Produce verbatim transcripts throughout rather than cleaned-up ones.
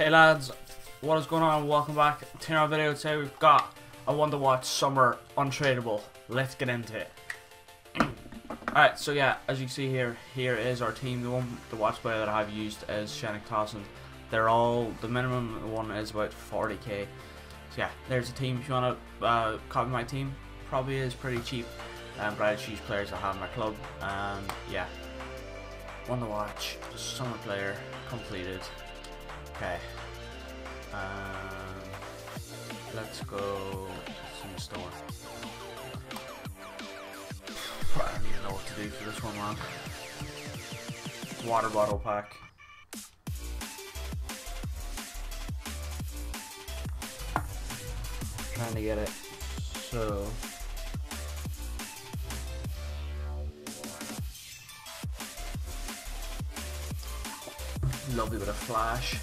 Hey lads, what is going on? Welcome back to our video. Today we've got a Wonder Watch Summer Untradeable. Let's get into it. Alright, so yeah, as you can see here, here is our team. The one, the watch player that I've used is Shannon Tossing. They're all, the minimum one is about forty K. So yeah, there's a team. If you want to uh, copy my team, probably is pretty cheap. Um, but I just use players I have in my club. Um, yeah, Wonder Watch Summer Player completed. Okay, um, let's go to the store. I don't even know what to do for this one, man. Water bottle pack. Trying to get it. So, lovely bit of flash.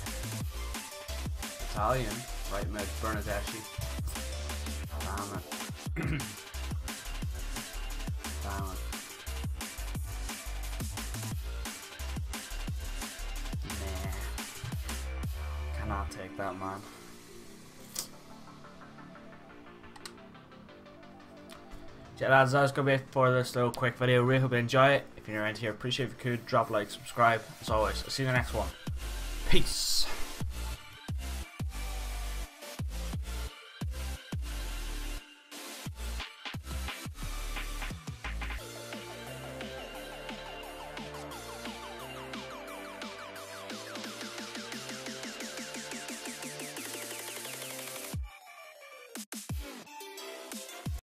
Italian, right, Mike Bernadeschi. Damn it. Damn it. Nah. Cannot take that, man. Yeah, lads, that's going to be it for this little quick video. Really hope you enjoy it. If you're new around here, appreciate if you could drop a like, subscribe. As always, I'll see you in the next one. Peace.